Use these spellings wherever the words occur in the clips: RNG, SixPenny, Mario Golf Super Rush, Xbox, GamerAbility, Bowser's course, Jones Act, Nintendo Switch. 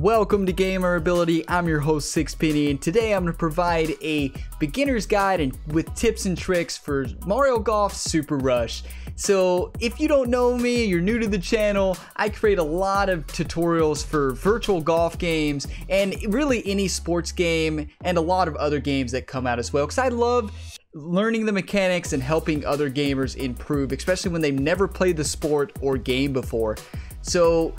Welcome to Gamerability. I'm your host SixPenny, and today I'm going to provide a beginner's guide and with tips and tricks for Mario Golf Super Rush. So if you don't know me, you're new to the channel, I create a lot of tutorials for virtual golf games and really any sports game and a lot of other games that come out as well, because I love learning the mechanics and helping other gamers improve, especially when they've never played the sport or game before. So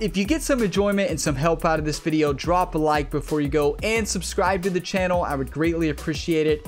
if you get some enjoyment and some help out of this video, drop a like before you go and subscribe to the channel. I would greatly appreciate it.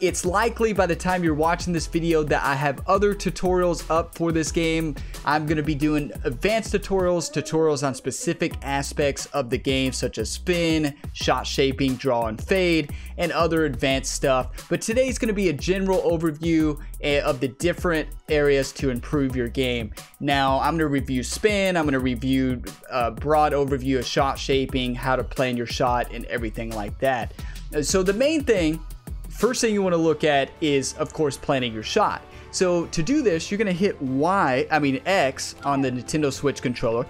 It's likely by the time you're watching this video that I have other tutorials up for this game. I'm going to be doing advanced tutorials on specific aspects of the game, such as spin, shot shaping, draw and fade, and other advanced stuff. But today's going to be a general overview of the different areas to improve your game. Now, I'm going to review spin, I'm going to review a broad overview of shot shaping, how to plan your shot, and everything like that. So the main thing, first thing you want to look at is, of course, planning your shot. So to do this, you're going to hit X on the Nintendo Switch controller.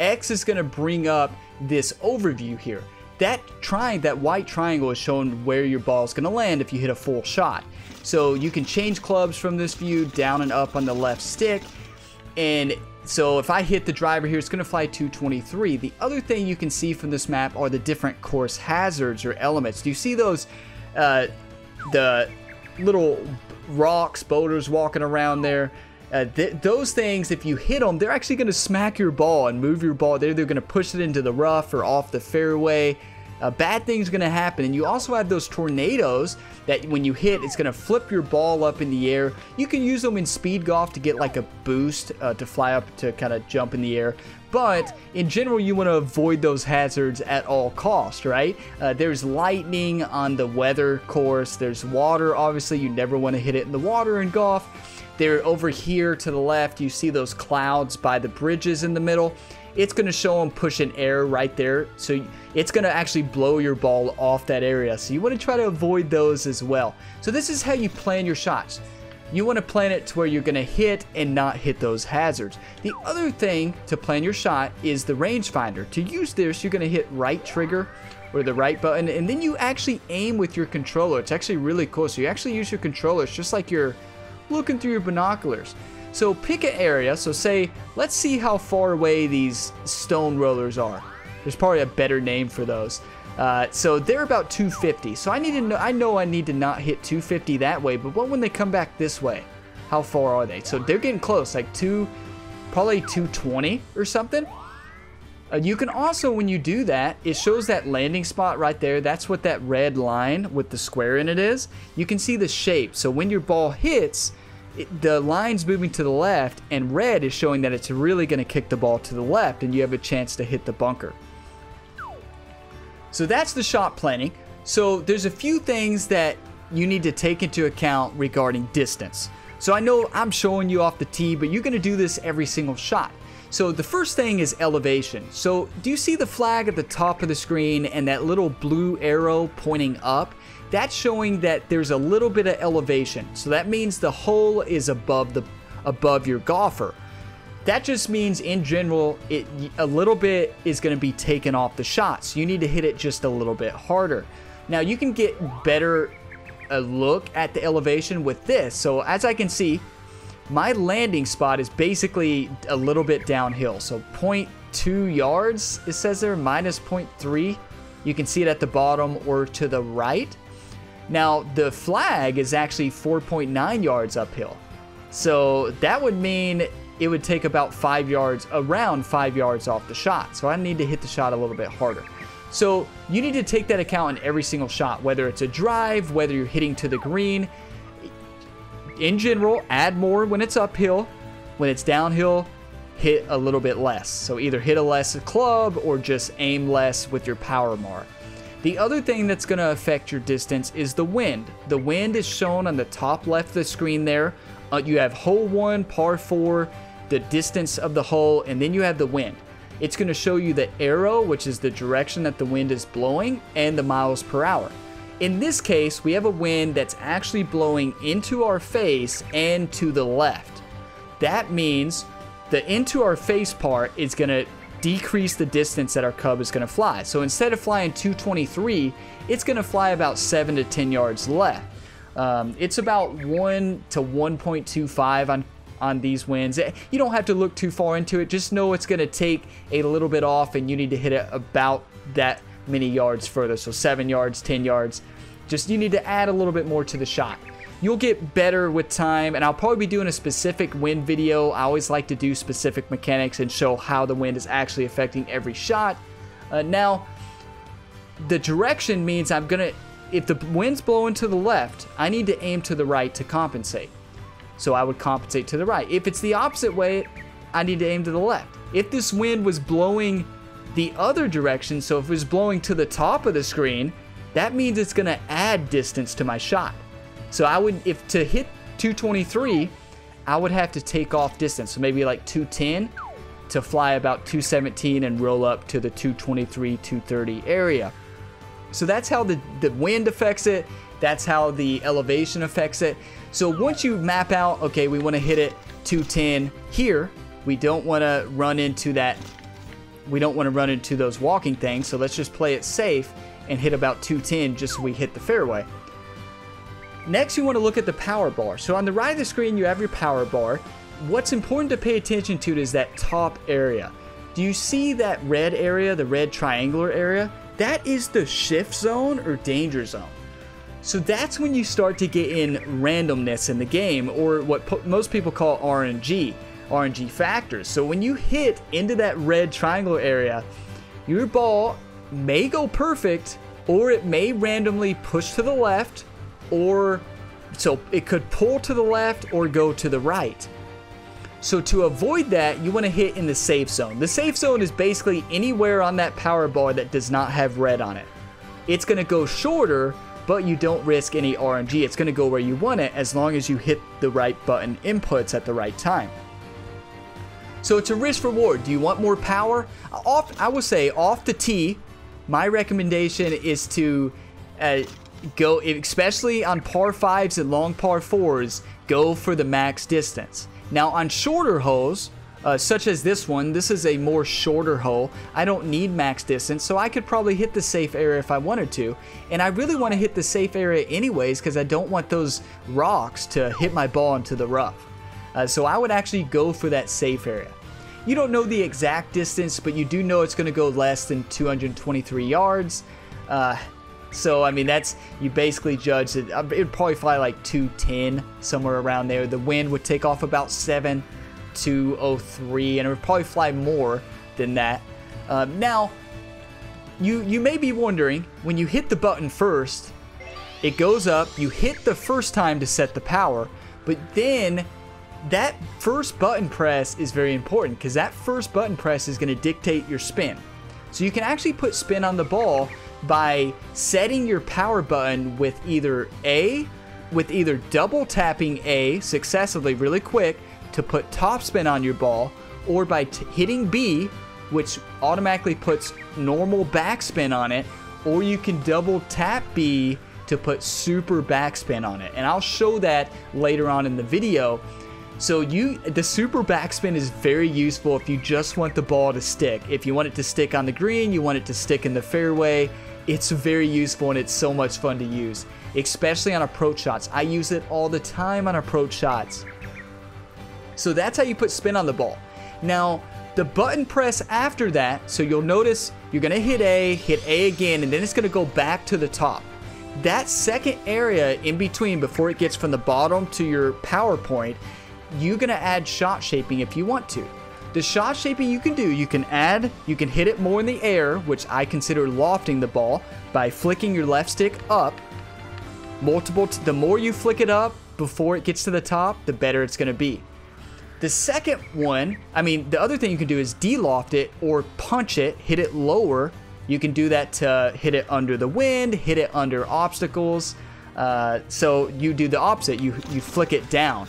X is going to bring up this overview here. That white triangle is showing where your ball is going to land if you hit a full shot. So you can change clubs from this view, down and up on the left stick. And so if I hit the driver here, it's going to fly 223. The other thing you can see from this map are the different course hazards or elements. Do you see those? The little rocks, boulders walking around there, those things, if you hit them, they're actually going to smack your ball and move your ball. They're going to push it into the rough or off the fairway. Bad things going to happen. And you also have those tornadoes that when you hit, it's going to flip your ball up in the air. You can use them in speed golf to get like a boost to fly up, to kind of jump in the air. But in general, you want to avoid those hazards at all costs, right? There's lightning on the weather course. There's water. Obviously, you never want to hit it in the water in golf. They're over here to the left. You see those clouds by the bridges in the middle. It's going to show them pushing air right there. So it's going to actually blow your ball off that area. So you want to try to avoid those as well. So this is how you plan your shots. You want to plan it to where you're going to hit and not hit those hazards. The other thing to plan your shot is the rangefinder. To use this, you're going to hit right trigger or the right button, and then you actually aim with your controller. It's actually really cool. So you actually use your controllers just like you're looking through your binoculars. So pick an area. So say, let's see how far away these stone rollers are. There's probably a better name for those. So they're about 250. So I need to know, I need to not hit 250 that way, but what when they come back this way? How far are they? So they're getting close, like probably 220 or something. You can also, when you do that, it shows that landing spot right there. That's what that red line with the square in it is. You can see the shape. So when your ball hits, the line's moving to the left, and red is showing that it's really going to kick the ball to the left, and you have a chance to hit the bunker. So that's the shot planning. So there's a few things that you need to take into account regarding distance. So I know I'm showing you off the tee, but you're going to do this every single shot. So the first thing is elevation. So do you see the flag at the top of the screen and that little blue arrow pointing up? That's showing that there's a little bit of elevation. So that means the hole is above your golfer. That just means in general, a little bit is going to be taken off the shot. So you need to hit it just a little bit harder. Now you can get better a look at the elevation with this. So as I can see, my landing spot is basically a little bit downhill. So 0.2 yards, it says there, minus 0.3. You can see it at the bottom or to the right. Now the flag is actually 4.9 yards uphill. So that would mean it would take about 5 yards, around 5 yards off the shot. So I need to hit the shot a little bit harder. So you need to take that account in every single shot, whether it's a drive, whether you're hitting to the green. In general, add more when it's uphill. When it's downhill, hit a little bit less. So either hit a less club or just aim less with your power mark. The other thing that's going to affect your distance is the wind. The wind is shown on the top left of the screen there. You have hole 1, par 4, the distance of the hole, and then you have the wind. It's going to show you the arrow, which is the direction that the wind is blowing, and the miles per hour. In this case, we have a wind that's actually blowing into our face and to the left. That means the into our face part is going to decrease the distance that our cub is going to fly. So instead of flying 223, it's going to fly about 7 to 10 yards left. It's about 1 to 1.25 on these winds. You don't have to look too far into it. Just know it's going to take a little bit off, and you need to hit it about that many yards further. So 7 yards, 10 yards. Just you need to add a little bit more to the shot. You'll get better with time, and I'll probably be doing a specific wind video. I always like to do specific mechanics and show how the wind is actually affecting every shot. Now, the direction means I'm going to, if the wind's blowing to the left, I need to aim to the right to compensate. So I would compensate to the right. If it's the opposite way, I need to aim to the left. If this wind was blowing the other direction, so if it was blowing to the top of the screen, that means it's going to add distance to my shot. So I would, if to hit 223, I would have to take off distance. So maybe like 210 to fly about 217 and roll up to the 223, 230 area. So that's how the wind affects it. That's how the elevation affects it. So once you map out, okay, we want to hit it 210 here. We don't want to run into that. We don't want to run into those walking things. So let's just play it safe and hit about 210 just so we hit the fairway. Next, you want to look at the power bar. So on the right of the screen, you have your power bar. What's important to pay attention to is that top area. Do you see that red area, the red triangular area? That is the shift zone or danger zone. So that's when you start to get in randomness in the game, or what most people call RNG, RNG factors. So when you hit into that red triangular area, your ball may go perfect, or it may randomly push to the left, or so it could pull to the left or go to the right. So to avoid that, you want to hit in the safe zone. The safe zone is basically anywhere on that power bar that does not have red on it. It's going to go shorter, but you don't risk any RNG. It's going to go where you want it as long as you hit the right button inputs at the right time. So it's a risk reward. Do you want more power? I will say off the tee, my recommendation is to go, especially on par 5s and long par 4s, go for the max distance. Now on shorter holes, such as this one, this is a more shorter hole. I don't need max distance, so I could probably hit the safe area if I wanted to. And I really want to hit the safe area anyways because I don't want those rocks to hit my ball into the rough. So I would actually go for that safe area. You don't know the exact distance, but you do know it's going to go less than 223 yards. So, I mean, that's, you basically judge it. It'd probably fly like 210, somewhere around there. The wind would take off about 7, 203, and it would probably fly more than that. Now, you may be wondering, when you hit the button first, it goes up, you hit the first time to set the power, but then that first button press is very important because that first button press is going to dictate your spin. So you can actually put spin on the ball by setting your power button with either double tapping A successively really quick to put topspin on your ball, or by hitting B, which automatically puts normal backspin on it, or you can double tap B to put super backspin on it. And I'll show that later on in the video. So the super backspin is very useful if you just want the ball to stick. If you want it to stick on the green, you want it to stick in the fairway, it's very useful and it's so much fun to use, especially on approach shots. I use it all the time on approach shots. So that's how you put spin on the ball. Now, the button press after that, so you'll notice you're gonna hit A again, and then it's gonna go back to the top. That second area in between, before it gets from the bottom to your power point, you're gonna add shot shaping if you want to. The shot shaping you can do, you can hit it more in the air, which I consider lofting the ball by flicking your left stick up. The more you flick it up before it gets to the top, the better it's gonna be. The second one, the other thing you can do is de-loft it or punch it, hit it lower. You can do that to hit it under the wind, hit it under obstacles. So you do the opposite, you flick it down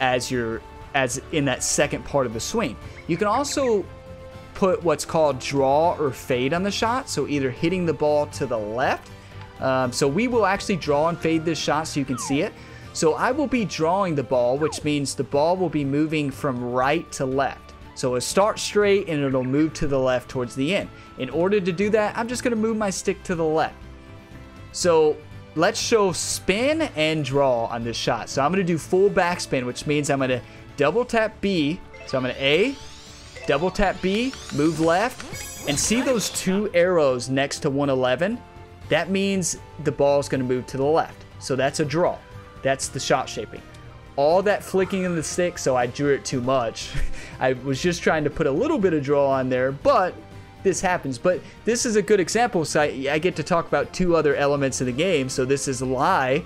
as in that second part of the swing. You can also put what's called draw or fade on the shot, so either hitting the ball to the left. So we will actually draw and fade this shot so you can see it. So I will be drawing the ball, which means the ball will be moving from right to left. So it starts straight and it'll move to the left towards the end. In order to do that, I'm just going to move my stick to the left. So let's show spin and draw on this shot. So I'm going to do full backspin, which means I'm going to double tap B. So I'm going to A, double tap B, move left, and see those two arrows next to 111? That means the ball is going to move to the left. So that's a draw. That's the shot shaping. All that flicking in the stick, so I drew it too much. I was just trying to put a little bit of draw on there, but this happens. But this is a good example, so I get to talk about two other elements of the game. So this is lie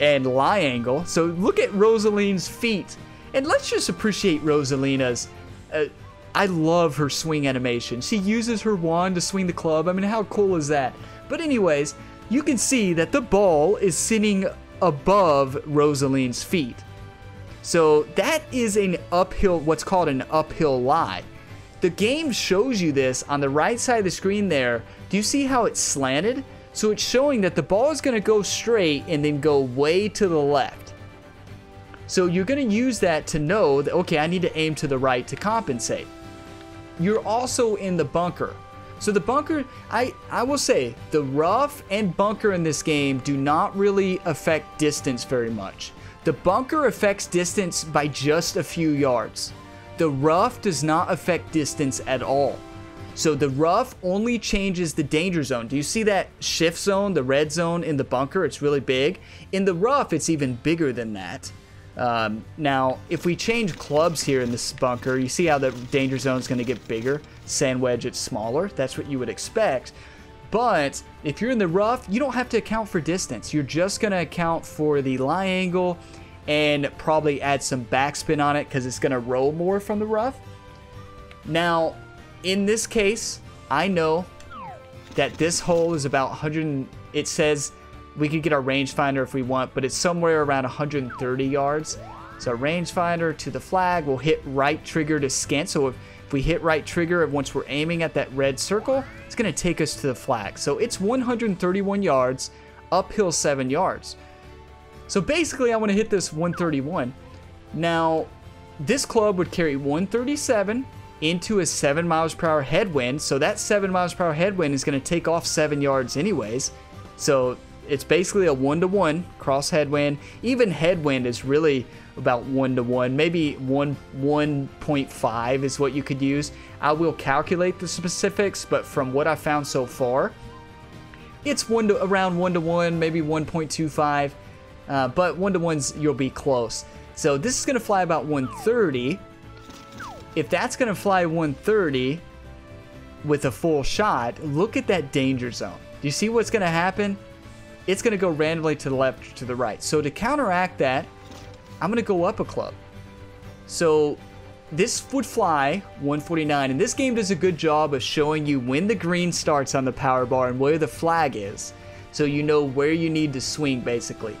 and lie angle. So look at Rosalina's feet, and let's just appreciate Rosalina's. I love her swing animation. She uses her wand to swing the club. I mean, how cool is that? But anyways, you can see that the ball is sitting above Rosaline's feet. So that is an uphill, what's called an uphill lie. The game shows you this on the right side of the screen there. Do you see how it's slanted? So it's showing that the ball is going to go straight and then go way to the left. So you're going to use that to know that, okay, I need to aim to the right to compensate. You're also in the bunker. So the bunker, I will say, the rough and bunker in this game do not really affect distance very much. The bunker affects distance by just a few yards. The rough does not affect distance at all. So the rough only changes the danger zone. Do you see that shift zone, the red zone in the bunker? It's really big. In the rough, it's even bigger than that. Now, if we change clubs here in this bunker, you see how the danger zone is going to get bigger. Sand wedge, it's smaller. That's what you would expect. But if you're in the rough, you don't have to account for distance. You're just going to account for the lie angle and probably add some backspin on it because it's going to roll more from the rough. Now, in this case, I know that this hole is about 100. It says we could get our rangefinder if we want, but it's somewhere around 130 yards. So rangefinder to the flag, we'll hit right trigger to scan. So if we hit right trigger, once we're aiming at that red circle, it's gonna take us to the flag. So it's 131 yards, uphill 7 yards. So basically I wanna hit this 131. Now, this club would carry 137 into a 7 miles per hour headwind. So that 7 miles per hour headwind is gonna take off 7 yards anyways. So it's basically a 1-to-1 cross headwind. Even headwind is really about 1-to-1, maybe 1.5 is what you could use. I will calculate the specifics, but from what I found so far, it's around 1-to-1, maybe 1.25, but 1-to-1s you'll be close. So this is gonna fly about 130. If that's gonna fly 130 with a full shot, look at that danger zone. Do you see what's gonna happen? It's gonna go randomly to the left or to the right. So to counteract that, I'm gonna go up a club. So this would fly 149, and this game does a good job of showing you when the green starts on the power bar and where the flag is, so you know where you need to swing basically.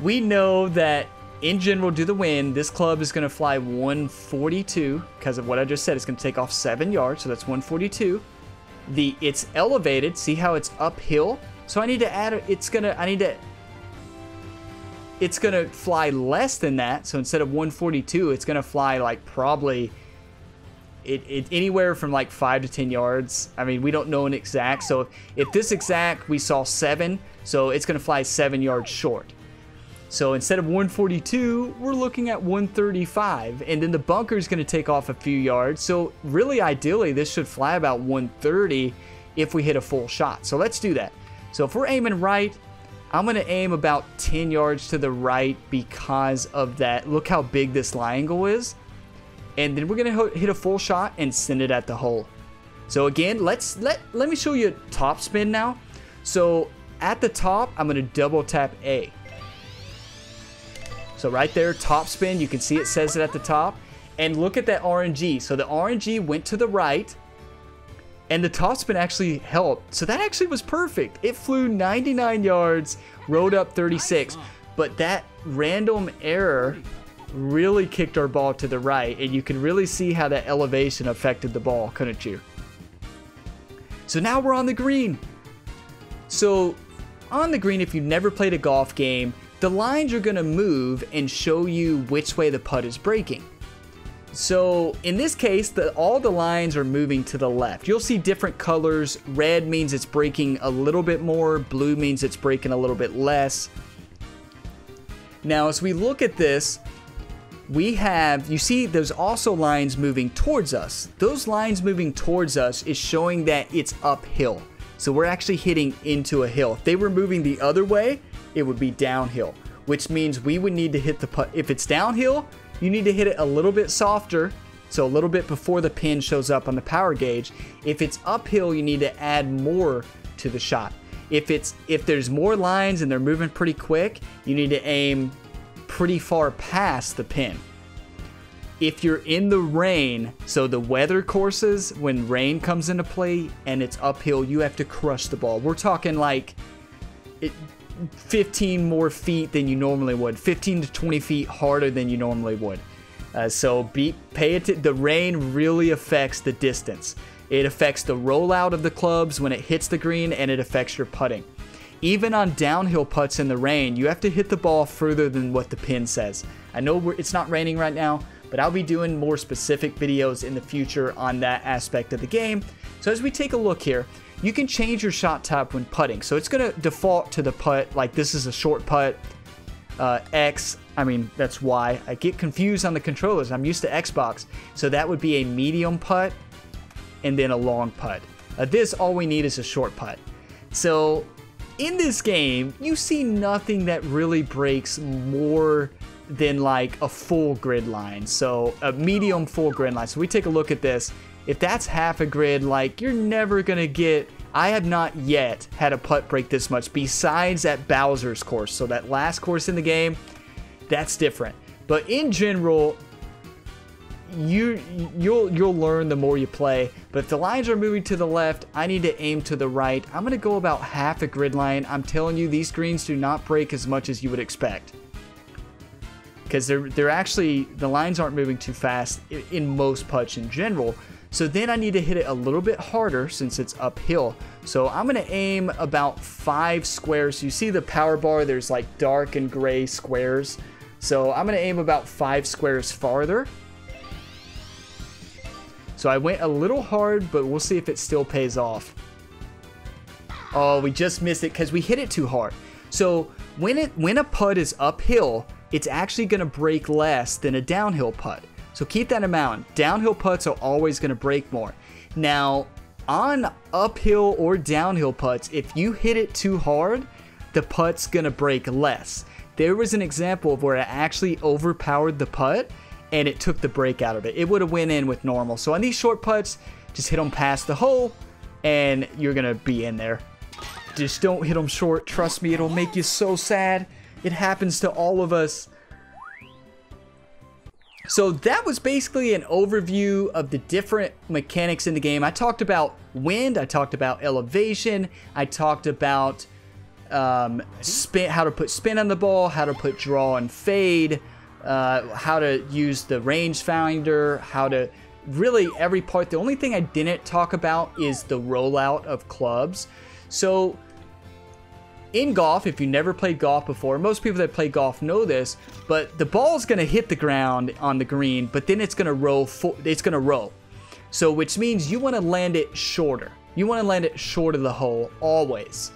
We know that in general due to the wind, this club is gonna fly 142, because of what I just said, it's gonna take off 7 yards, so that's 142. It's elevated, see how it's uphill? So I need to add, it's gonna fly less than that. So instead of 142, it's gonna fly like probably anywhere from like 5 to 10 yards. I mean, we don't know an exact. So if this exact, we saw 7, so it's gonna fly 7 yards short. So instead of 142, we're looking at 135, and then the bunker is gonna take off a few yards. So really ideally, this should fly about 130 if we hit a full shot. So let's do that. So if we're aiming right, I'm gonna aim about 10 yards to the right because of that. Look how big this lie angle is. And then we're gonna hit a full shot and send it at the hole. So again, let me show you top spin now. So at the top, I'm gonna double tap A. So right there, top spin, you can see it says it at the top. And look at that RNG. So the RNG went to the right, and the topspin actually helped. So that actually was perfect. It flew 99 yards, rode up 36. But that random error really kicked our ball to the right. And you can really see how that elevation affected the ball, couldn't you? So now we're on the green. So on the green, if you've never played a golf game, the lines are going to move and show you which way the putt is breaking. So in this case, all the lines are moving to the left. You'll see different colors. Red means it's breaking a little bit more. Blue means it's breaking a little bit less. Now, as we look at this, we have, you see there's also lines moving towards us. Those lines moving towards us is showing that it's uphill. So we're actually hitting into a hill. If they were moving the other way, it would be downhill, which means we would need to hit the putt. If it's downhill, you need to hit it a little bit softer, so a little bit before the pin shows up on the power gauge. If it's uphill, you need to add more to the shot. If there's more lines and they're moving pretty quick, you need to aim pretty far past the pin. If you're in the rain, so the weather courses, when rain comes into play and it's uphill, you have to crush the ball. We're talking like 15 more feet than you normally would, 15 to 20 feet harder than you normally would. Pay attention. The rain really affects the distance. It affects the rollout of the clubs when it hits the green, and it affects your putting. Even on downhill putts in the rain, you have to hit the ball further than what the pin says. I know it's not raining right now, but I'll be doing more specific videos in the future on that aspect of the game. So as we take a look here, you can change your shot type when putting. So it's going to default to the putt, like this is a short putt, X, I mean, that's Y. I get confused on the controllers. I'm used to Xbox. So that would be a medium putt and then a long putt. All we need is a short putt. So in this game, you see nothing that really breaks more than like a full grid line. So a medium full grid line. So we take a look at this. If that's half a grid, like you're never gonna get, I have not yet had a putt break this much besides at Bowser's course. So that last course in the game, that's different. But in general, you'll learn the more you play. But if the lines are moving to the left, I need to aim to the right. I'm gonna go about half a grid line. I'm telling you, these greens do not break as much as you would expect, because they're actually, the lines aren't moving too fast in most putts in general. So then I need to hit it a little bit harder since it's uphill. So I'm gonna aim about 5 squares. You see the power bar, there's like dark and gray squares. So I'm gonna aim about 5 squares farther. So I went a little hard, but we'll see if it still pays off. Oh, we just missed it because we hit it too hard. So when a putt is uphill, it's actually gonna break less than a downhill putt. So keep that in mind. Downhill putts are always going to break more. Now, on uphill or downhill putts, if you hit it too hard, the putt's going to break less. There was an example of where I actually overpowered the putt and it took the break out of it. It would have went in with normal. So on these short putts, just hit them past the hole and you're going to be in there. Just don't hit them short. Trust me, it'll make you so sad. It happens to all of us. So that was basically an overview of the different mechanics in the game. I talked about wind, I talked about elevation, I talked about spin, how to put spin on the ball, how to put draw and fade, how to use the range finder, how to really every part. The only thing I didn't talk about is the rollout of clubs. So in golf, if you never played golf before, most people that play golf know this, but the ball's gonna hit the ground on the green, but then it's gonna roll, So which means you wanna land it shorter. You wanna land it short of the hole, always.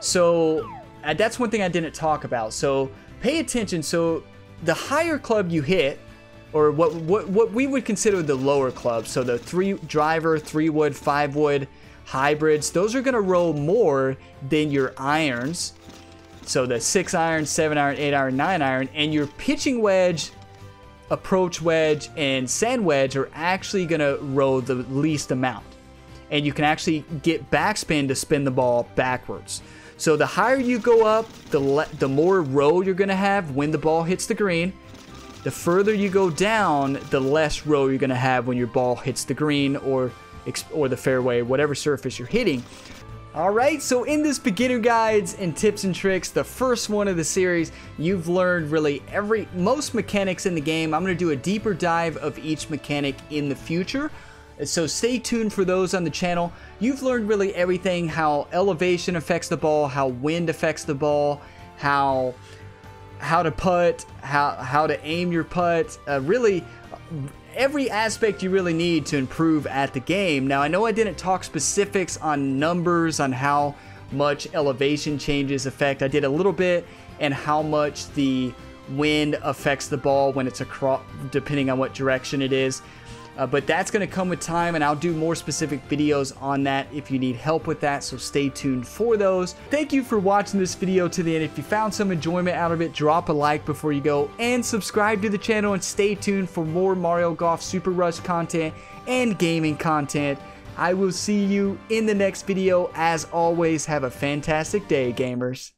So that's one thing I didn't talk about. So pay attention, so the higher club you hit, or what we would consider the lower club, so the 3-driver, 3-wood, 5-wood, hybrids, those are going to roll more than your irons. So the 6-iron, 7-iron, 8-iron, 9-iron, and your pitching wedge, approach wedge, and sand wedge are actually going to roll the least amount. And you can actually get backspin to spin the ball backwards. So the higher you go up, the more roll you're going to have when the ball hits the green. The further you go down, the less roll you're going to have when your ball hits the green or the fairway, whatever surface you're hitting. Alright, so in this beginner guides and tips and tricks, the first one of the series, you've learned really most mechanics in the game. I'm going to do a deeper dive of each mechanic in the future, so stay tuned for those on the channel. You've learned really everything, how elevation affects the ball, how wind affects the ball, how to putt, how to aim your putt, really every aspect you really need to improve at the game. Now, I know I didn't talk specifics on numbers, on how much elevation changes affect. I did a little bit, and how much the wind affects the ball when it's across, depending on what direction it is. But that's going to come with time, and I'll do more specific videos on that if you need help with that, so stay tuned for those. Thank you for watching this video to the end. If you found some enjoyment out of it, drop a like before you go, and subscribe to the channel, and stay tuned for more Mario Golf Super Rush content and gaming content. I will see you in the next video. As always, have a fantastic day, gamers.